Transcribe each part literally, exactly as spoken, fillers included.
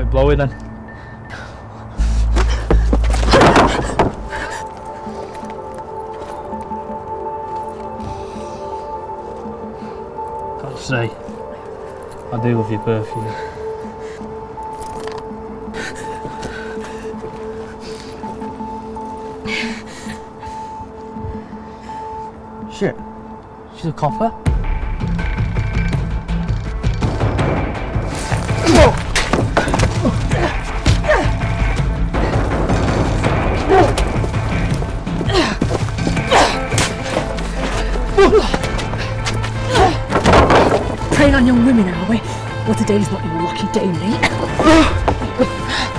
quit blowing then. Got to say, I do love your perfume. Shit, she's a copper. Preying on young women, are we? Well, today's not your lucky day, mate.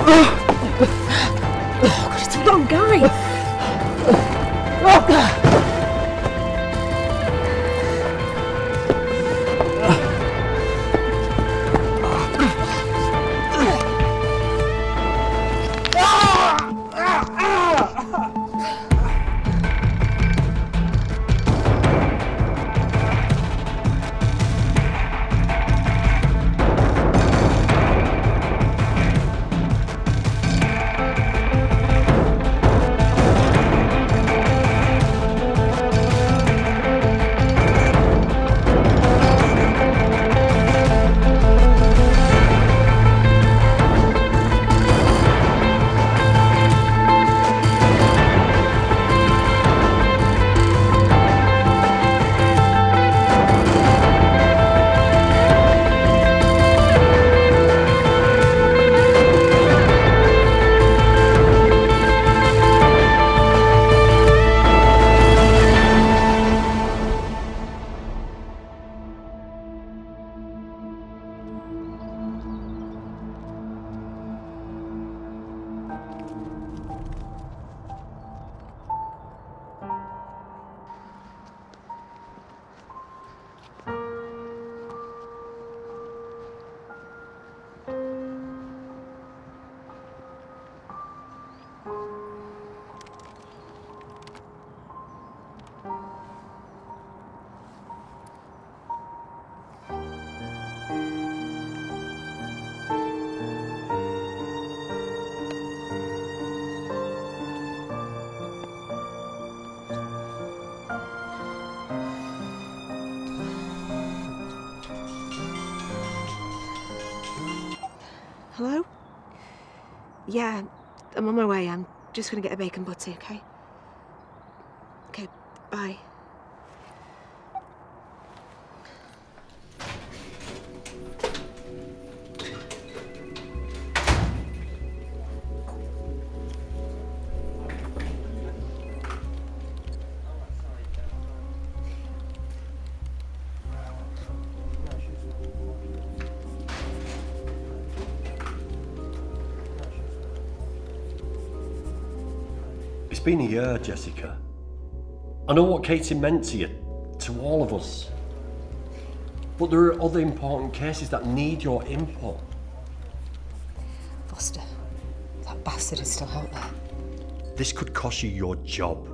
Oh, God, it's the wrong guy. Hello? Yeah, I'm on my way. I'm just going to get a bacon butty, okay? Okay, bye. It's been a year, Jessica. I know what Katie meant to you, to all of us. But there are other important cases that need your input. Foster, that bastard is still out there. This could cost you your job.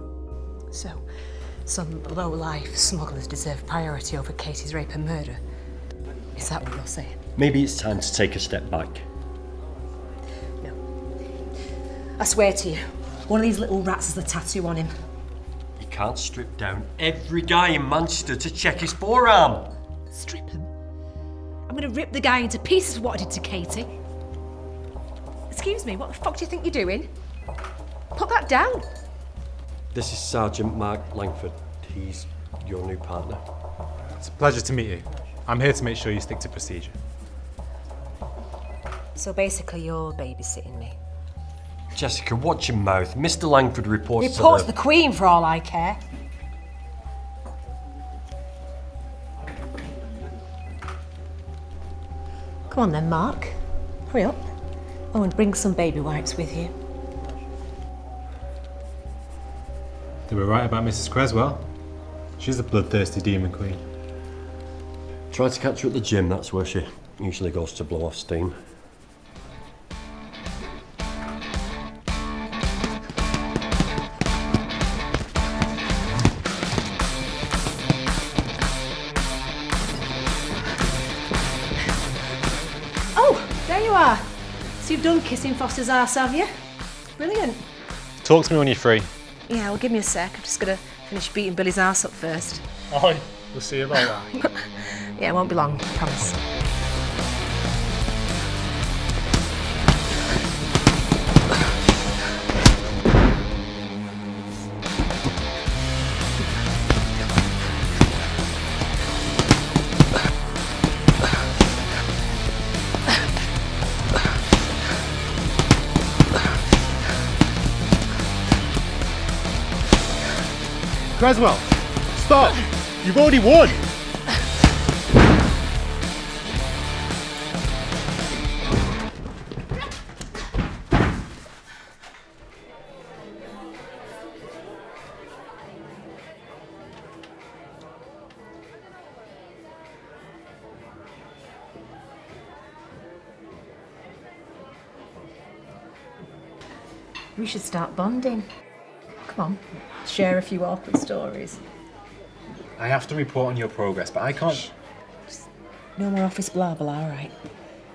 So, some low-life smugglers deserve priority over Katie's rape and murder? Is that what you're saying? Maybe it's time to take a step back. No. I swear to you, one of these little rats has a tattoo on him. You can't strip down every guy in Manchester to check his forearm. Strip him? I'm going to rip the guy into pieces for what I did to Katie. Excuse me, what the fuck do you think you're doing? Put that down. This is Sergeant Mark Langford. He's your new partner. It's a pleasure to meet you. I'm here to make sure you stick to procedure. So basically you're babysitting me. Jessica, watch your mouth. Mister Langford reports, reports to the... the Queen, for all I care. Come on then, Mark. Hurry up. Oh, and bring some baby wipes with you. They were right about Missus Creswell. She's a bloodthirsty demon queen. Try to catch her at the gym. That's where she usually goes to blow off steam. So you've done kissing Foster's arse, have you? Brilliant. Talk to me when you're free. Yeah, well, give me a sec. I'm just going to finish beating Billy's arse up first. Aye, we'll see about that. Yeah, it won't be long, I promise. Creswell, stop! You've already won! We should start bonding. Come on, share a few awkward stories. I have to report on your progress, but I can't... Shh. Just no more office blah blah, all right?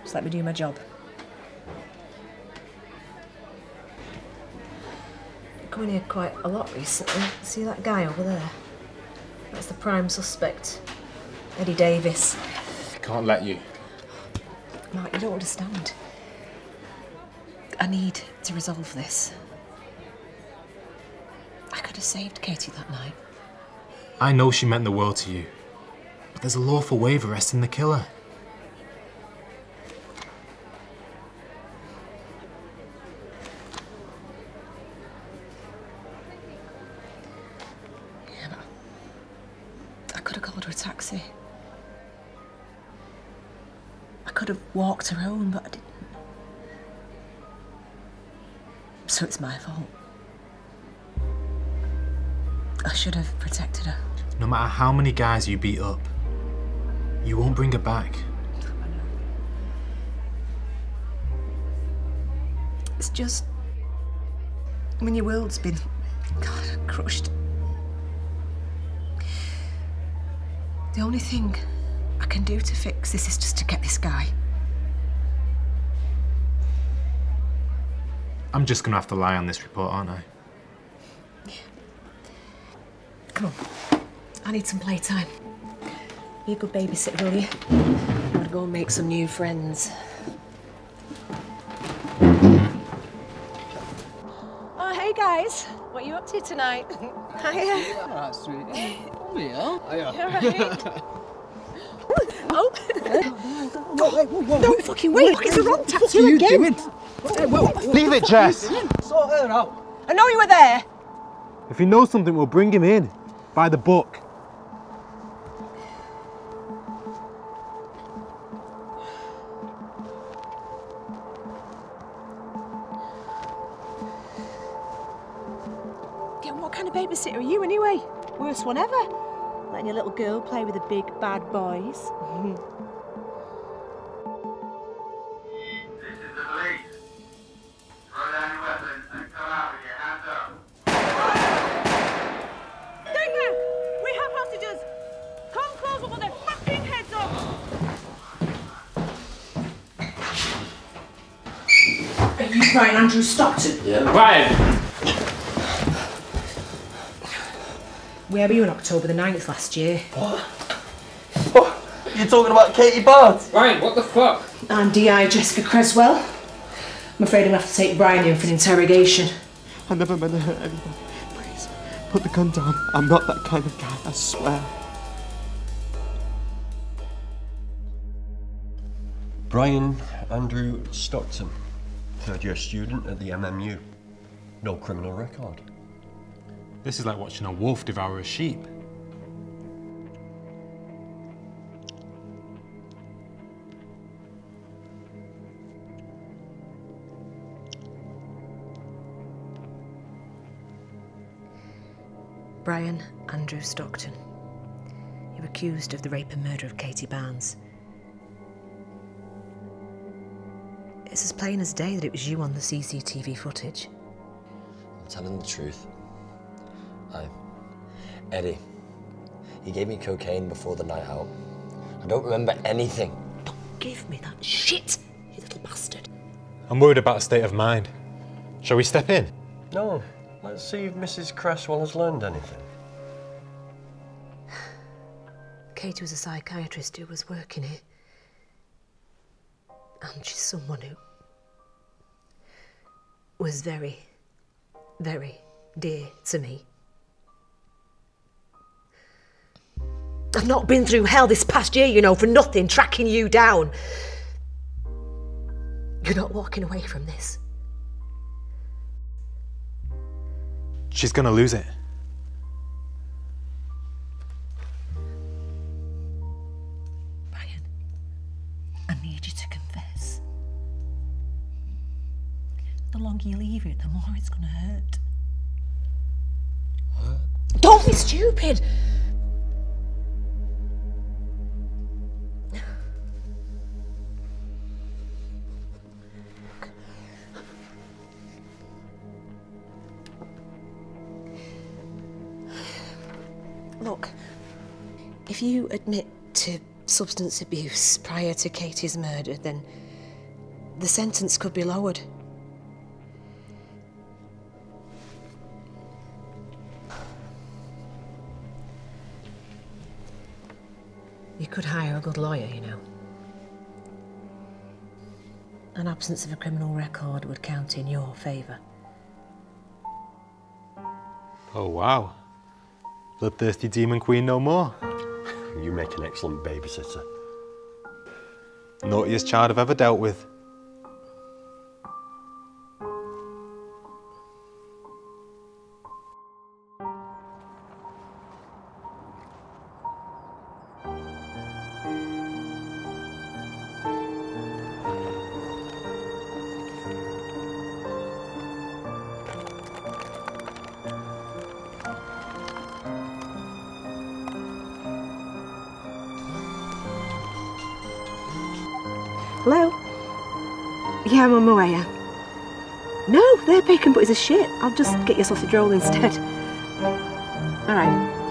Just let me do my job. I've come in here quite a lot recently. See that guy over there? That's the prime suspect, Eddie Davis. I can't let you. Mark, you don't understand. I need to resolve this. I could have saved Katie that night. I know she meant the world to you, but there's a lawful way of arresting the killer. Yeah, but I could have called her a taxi. I could have walked her home, but I didn't. So it's my fault. I should have protected her. No matter how many guys you beat up, you won't bring her back. It's just... when your world's been, God, crushed. The only thing I can do to fix this is just to get this guy. I'm just gonna have to lie on this report, aren't I? Come on, I need some playtime. Be a good babysitter, will you? I'm gonna go and make some new friends. Oh, hey guys. What are you up to tonight? Hiya. All right, sweetie. Come here. Hiya. Oh! Don't fucking wait! It's the wrong tattoo again! What are you doing? Leave it, Jess! Sort her out. I know you were there! If he knows something, we'll bring him in. By the book. Yeah, what kind of babysitter are you anyway? Worst one ever. Letting your little girl play with the big bad boys. Mm-hmm. This is the police. Throw down your weapons and come out with your hands up. Are you Brian Andrew Stockton? Yeah. Brian! Where were you on October the ninth last year? What? What? You're talking about Katie Bart? Brian, what the fuck? I'm D I Jessica Creswell. I'm afraid I'm going to have to take Brian in for an interrogation. I never meant to hurt anyone. Please, put the gun down. I'm not that kind of guy, I swear. Brian Andrew Stockton. Third year student at the M M U. No criminal record. This is like watching a wolf devour a sheep. Brian Andrew Stockton. You're accused of the rape and murder of Katie Barnes. It's as plain as day that it was you on the C C T V footage. I'm telling the truth. I... Eddie. He gave me cocaine before the night out. I don't remember anything. Don't give me that shit, you little bastard. I'm worried about her state of mind. Shall we step in? No. Let's see if Missus Creswell has learned anything. Katie was a psychiatrist who was working here. And she's someone who was very, very dear to me. I've not been through hell this past year, you know, for nothing, tracking you down. You're not walking away from this. She's gonna lose it. Brian, I need you to confess. The longer you leave it, the more it's gonna hurt. Hurt? Don't be stupid! Look, if you admit to substance abuse prior to Katie's murder, then the sentence could be lowered. You could hire a good lawyer, you know. An absence of a criminal record would count in your favour. Oh, wow. Bloodthirsty demon queen no more. You make an excellent babysitter. Naughtiest child I've ever dealt with. Hello? Yeah, I'm on my way, yeah. No, their bacon butties are shit. I'll just get your sausage roll instead. All right.